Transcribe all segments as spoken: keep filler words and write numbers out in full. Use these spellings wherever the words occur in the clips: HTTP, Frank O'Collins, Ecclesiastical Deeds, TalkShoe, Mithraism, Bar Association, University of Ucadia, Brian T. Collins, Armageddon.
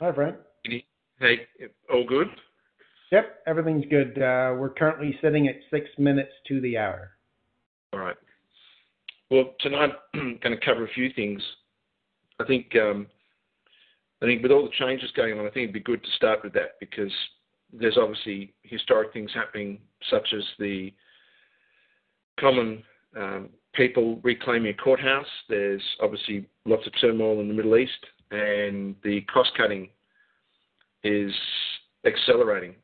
Hi, Frank. Hey, all good? Yep, everything's good. Uh, we're currently sitting at six minutes to the hour. All right. Well, tonight I'm going to cover a few things. I think um, I think with all the changes going on, I think it'd be good to start with that, because there's obviously historic things happening, such as the common um, people reclaiming a courthouse. There's obviously lots of turmoil in the Middle East, and the cost-cutting is accelerating.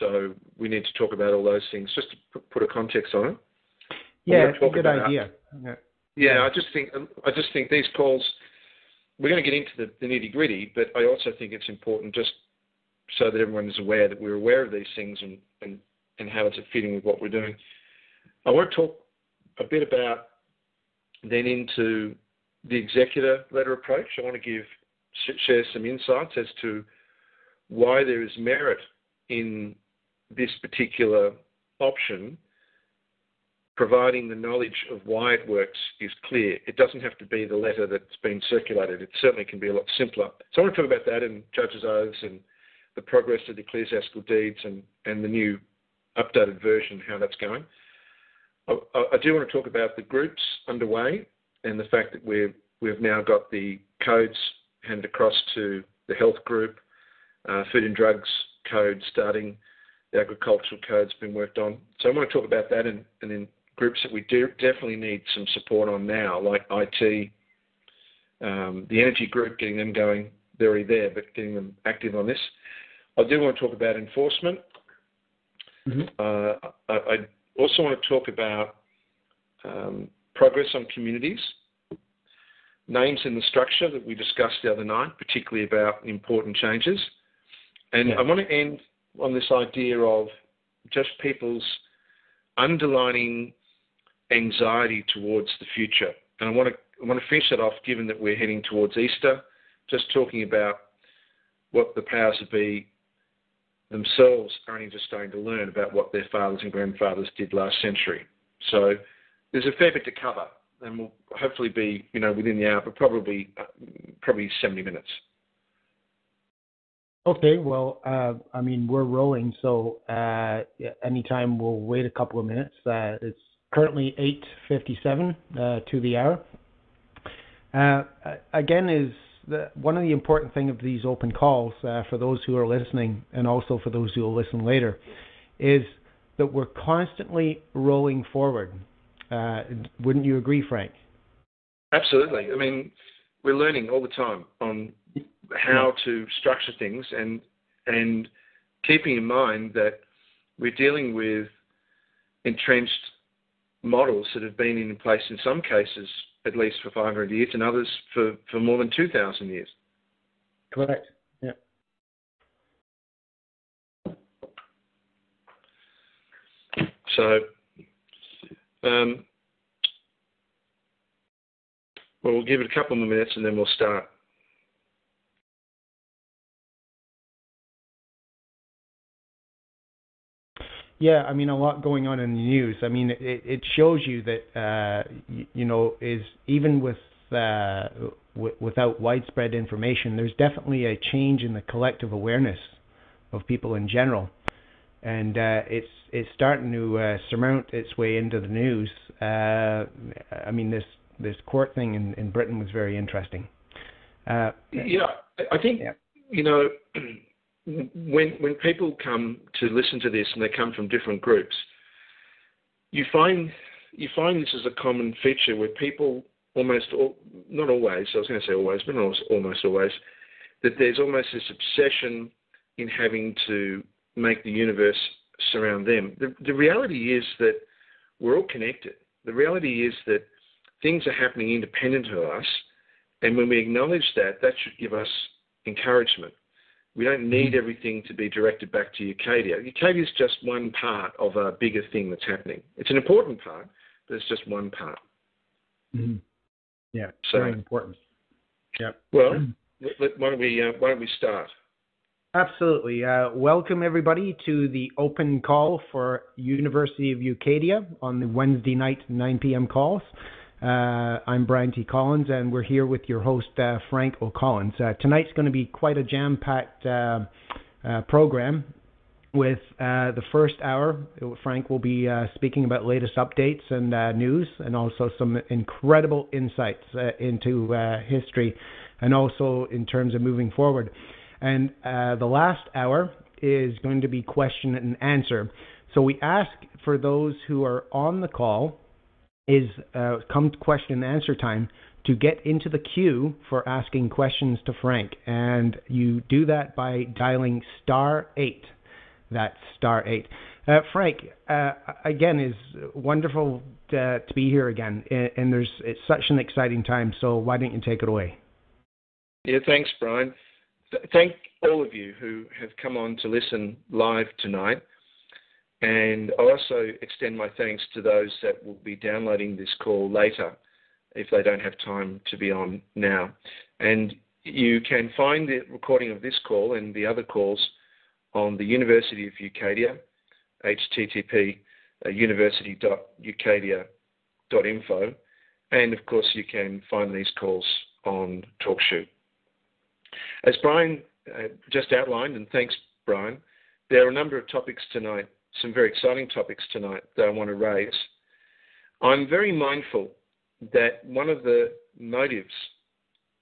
So we need to talk about all those things, just to put a context on it. Yeah, it's a good about, idea. Yeah. yeah, I just think I just think these calls, we're going to get into the, the nitty-gritty, but I also think it's important just so that everyone is aware that we're aware of these things and, and, and how it's fitting with what we're doing. I want to talk a bit about then into the executor letter approach. I want to give share some insights as to why there is merit in this particular option, providing the knowledge of why it works is clear. It doesn't have to be the letter that's been circulated. It certainly can be a lot simpler. So I want to talk about that and Judges' Oaths and the progress of the Ecclesiastical Deeds and, and the new updated version, how that's going. I, I do want to talk about the groups underway and the fact that we're, we've now got the codes handed across to the health group, uh, food and drugs code starting, the agricultural code's been worked on. So I want to talk about that and, and then groups that we do definitely need some support on now, like I T, um, the energy group, getting them going. They're already there, but getting them active on this. I do want to talk about enforcement. Mm-hmm. uh, I, I also want to talk about um, progress on communities, names in the structure that we discussed the other night, particularly about important changes. And yeah. I want to end on this idea of just people's underlining anxiety towards the future. And I want to I want to finish that off, given that we're heading towards Easter, just talking about what the powers that be themselves are only just starting to learn about what their fathers and grandfathers did last century. So there's a fair bit to cover, and we'll hopefully be, you know, within the hour, but probably probably seventy minutes. Okay, well, uh, I mean, we're rolling, so uh, anytime we'll wait a couple of minutes. Uh, it's currently eight fifty-seven uh, to the hour. Uh, again, is the, one of the important thing of these open calls uh, for those who are listening, and also for those who will listen later, is that we're constantly rolling forward. Uh, wouldn't you agree, Frank? Absolutely. I mean, we're learning all the time on how to structure things, and and keeping in mind that we're dealing with entrenched models that have been in place in some cases at least for five hundred years and others for, for more than two thousand years. Correct, yeah. So, um, well, we'll give it a couple more minutes and then we'll start. Yeah, I mean, a lot going on in the news. I mean, it, it shows you that, uh, you, you know, is even with uh, w- without widespread information, there's definitely a change in the collective awareness of people in general. And uh, it's it's starting to uh, surmount its way into the news. Uh, I mean, this, this court thing in, in Britain was very interesting. Uh, yeah, I think, yeah. you know... When when people come to listen to this and they come from different groups, you find you find this is a common feature where people almost all, not always I was going to say always but not almost always that there's almost this obsession in having to make the universe surround them. The, the reality is that we're all connected. The reality is that things are happening independent of us, and when we acknowledge that, that should give us encouragement. We don't need everything to be directed back to Ucadia. Ucadia is just one part of a bigger thing that's happening. It's an important part, but it's just one part. Mm-hmm. Yeah, so, very important. Yeah. Well, mm-hmm. let, why don't we uh, why don't we start? Absolutely. Uh, welcome everybody to the open call for University of Ucadia on the Wednesday night nine p.m. calls. Uh, I'm Brian T. Collins, and we're here with your host, uh, Frank O'Collins. Uh, tonight's going to be quite a jam-packed uh, uh, program with uh, the first hour. Frank will be uh, speaking about latest updates and uh, news, and also some incredible insights uh, into uh, history, and also in terms of moving forward. And uh, the last hour is going to be question and answer. So we ask for those who are on the call, is uh, come question and answer time, to get into the queue for asking questions to Frank. And you do that by dialing star eight. That's star eight. Uh, Frank, uh, again, it's wonderful to, uh, to be here again. And, and there's it's such an exciting time. So why don't you take it away? Yeah, thanks, Brian. Th- thank all of you who have come on to listen live tonight. And I also extend my thanks to those that will be downloading this call later if they don't have time to be on now. And you can find the recording of this call and the other calls on the University of Ucadia, H T T P, uh, university dot ucadia dot info. And, of course, you can find these calls on TalkShoe. As Brian uh, just outlined, and thanks, Brian, there are a number of topics tonight, some very exciting topics tonight that I want to raise. I'm very mindful that one of the motives,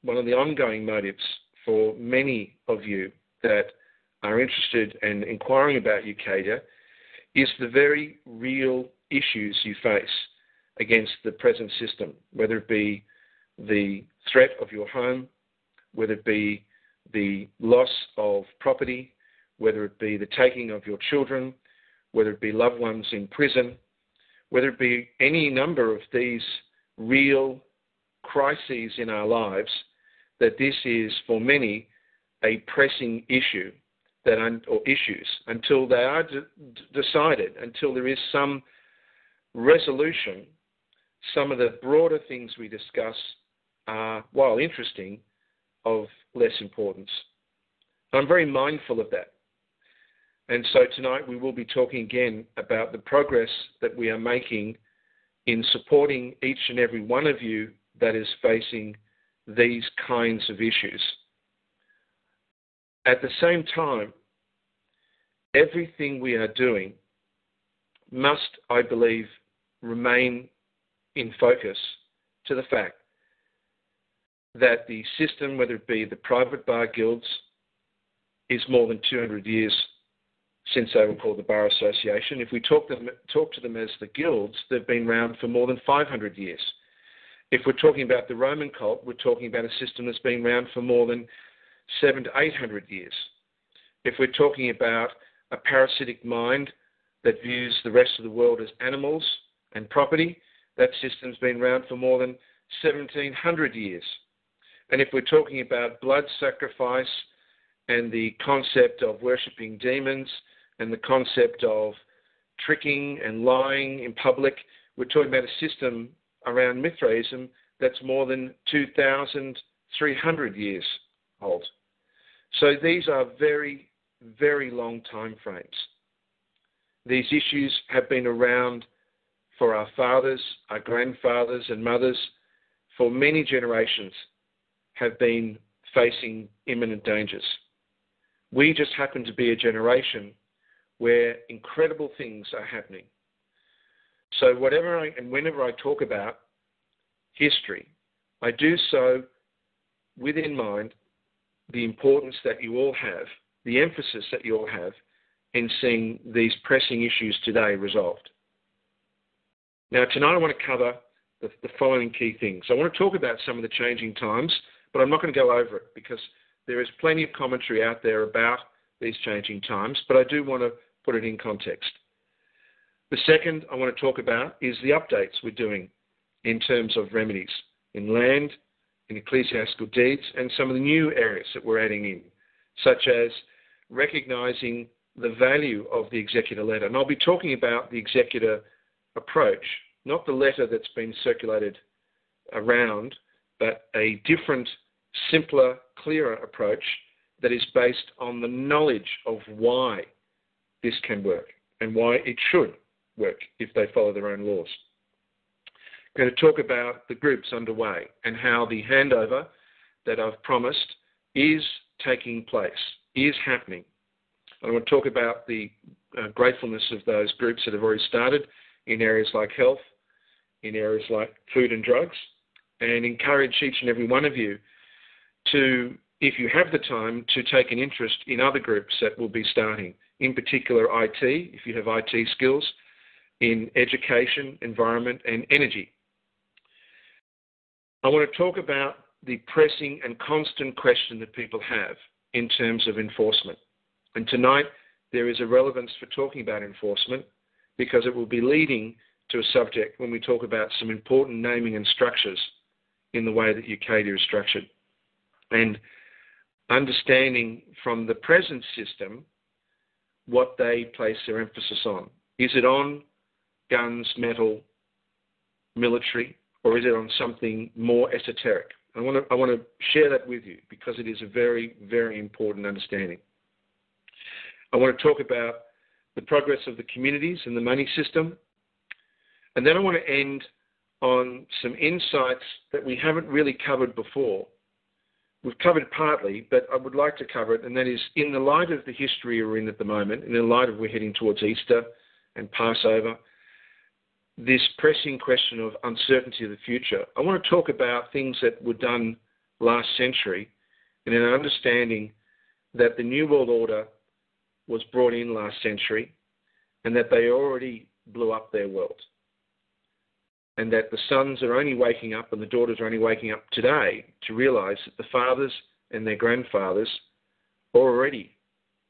one of the ongoing motives for many of you that are interested in inquiring about Ucadia is the very real issues you face against the present system, whether it be the threat of your home, whether it be the loss of property, whether it be the taking of your children, whether it be loved ones in prison, whether it be any number of these real crises in our lives, that this is, for many, a pressing issue that un- or issues until they are d- decided, until there is some resolution. Some of the broader things we discuss are, while interesting, of less importance. I'm very mindful of that. And so tonight we will be talking again about the progress that we are making in supporting each and every one of you that is facing these kinds of issues. At the same time, everything we are doing must, I believe, remain in focus to the fact that the system, whether it be the private bar guilds, is more than two hundred years since they were called the Bar Association. If we talk, them, talk to them as the guilds, they've been around for more than five hundred years. If we're talking about the Roman cult, we're talking about a system that's been around for more than seven to eight hundred years. If we're talking about a parasitic mind that views the rest of the world as animals and property, that system's been around for more than seventeen hundred years. And if we're talking about blood sacrifice and the concept of worshipping demons, and the concept of tricking and lying in public, we're talking about a system around Mithraism that's more than two thousand three hundred years old. So these are very, very long time frames. These issues have been around for our fathers, our grandfathers and mothers, for many generations have been facing imminent dangers. We just happen to be a generation where incredible things are happening. So whatever I, and whenever I talk about history, I do so with in mind the importance that you all have, the emphasis that you all have in seeing these pressing issues today resolved. Now, tonight I want to cover the, the following key things. I want to talk about some of the changing times, but I'm not going to go over it because there is plenty of commentary out there about these changing times, but I do want to put it in context. The second I want to talk about is the updates we're doing in terms of remedies in land, in ecclesiastical deeds, and some of the new areas that we're adding in, such as recognising the value of the executor letter. And I'll be talking about the executor approach, not the letter that's been circulated around, but a different, simpler, clearer approach that is based on the knowledge of why this can work and why it should work if they follow their own laws. going to talk about the groups underway and how the handover that I've promised is taking place, is happening. I want to talk about the uh, gratefulness of those groups that have already started in areas like health, in areas like food and drugs, and encourage each and every one of you to, if you have the time, to take an interest in other groups that will be starting, in particular I T, if you have I T skills, in education, environment, and energy. I want to talk about the pressing and constant question that people have in terms of enforcement. And tonight, there is a relevance for talking about enforcement because it will be leading to a subject when we talk about some important naming and structures in the way that Ucadia is structured. And understanding from the present system what they place their emphasis on. Is it on guns, metal, military, or is it on something more esoteric? I want to, I want to share that with you because it is a very, very important understanding. I want to talk about the progress of the communities and the money system. And then I want to end on some insights that we haven't really covered before. We've covered partly, but I would like to cover it, and that is in the light of the history we're in at the moment, in the light of we're heading towards Easter and Passover, this pressing question of uncertainty of the future. I want to talk about things that were done last century and an understanding that the New World Order was brought in last century and that they already blew up their world. And that the sons are only waking up and the daughters are only waking up today to realise that the fathers and their grandfathers already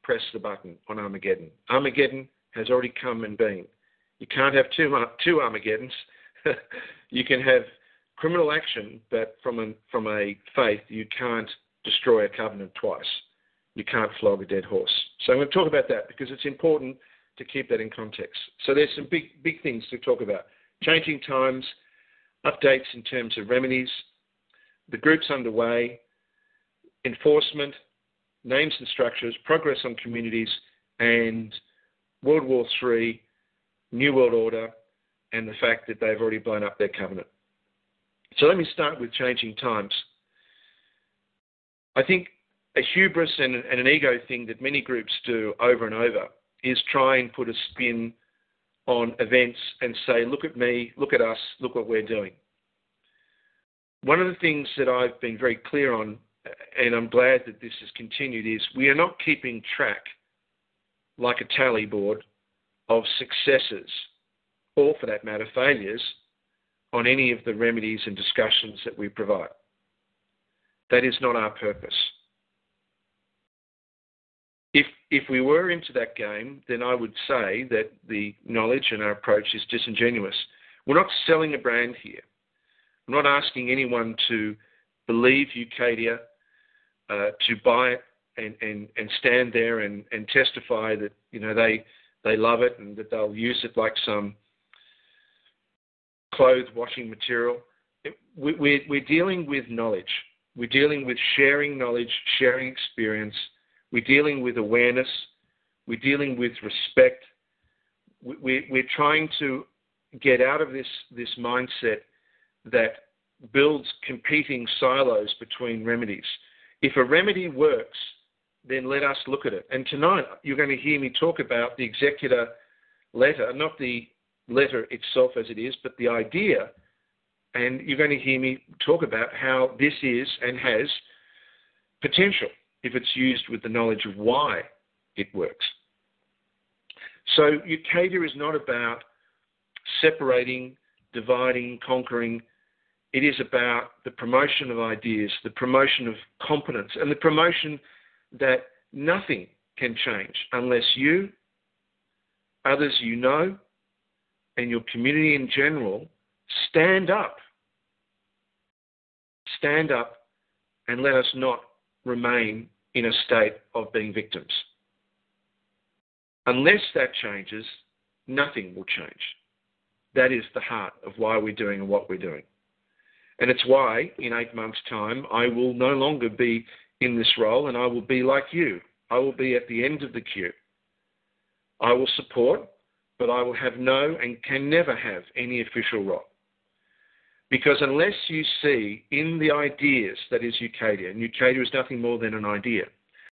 pressed the button on Armageddon. Armageddon has already come and been. You can't have two, two Armageddons. You can have criminal action, but from a, from a faith, you can't destroy a covenant twice. You can't flog a dead horse. So I'm going to talk about that because it's important to keep that in context. So there's some big, big things to talk about. Changing times, updates in terms of remedies, the groups underway, enforcement, names and structures, progress on communities, and World War Three, New World Order, and the fact that they've already blown up their covenant. So let me start with changing times. I think a hubris and an ego thing that many groups do over and over is try and put a spin on events and say, look at me, look at us, look what we're doing. One of the things that I've been very clear on, and I'm glad that this has continued, is we are not keeping track like a tally board of successes, or for that matter, failures, on any of the remedies and discussions that we provide. That is not our purpose. If if we were into that game, then I would say that the knowledge and our approach is disingenuous. We're not selling a brand here. I'm not asking anyone to believe Ucadia, uh, to buy it and, and, and stand there and, and testify that, you know, they they love it and that they'll use it like some clothes washing material. It, we, we're, we're dealing with knowledge. We're dealing with sharing knowledge, sharing experience. We're dealing with awareness. We're dealing with respect. We're, we're trying to get out of this, this mindset that builds competing silos between remedies. If a remedy works, then let us look at it. And tonight, you're going to hear me talk about the executor letter, not the letter itself as it is, but the idea. And you're going to hear me talk about how this is and has potential, if it's used with the knowledge of why it works. So Ucadia is not about separating, dividing, conquering. It is about the promotion of ideas, the promotion of competence, and the promotion that nothing can change unless you, others you know, and your community in general stand up. Stand up and let us not remain in a state of being victims. Unless that changes, nothing will change. That is the heart of why we're doing and what we're doing. And it's why, in eight months' time, I will no longer be in this role and I will be like you. I will be at the end of the queue. I will support, but I will have no and can never have any official role. Because unless you see in the ideas that is Ucadia, and Ucadia is nothing more than an idea,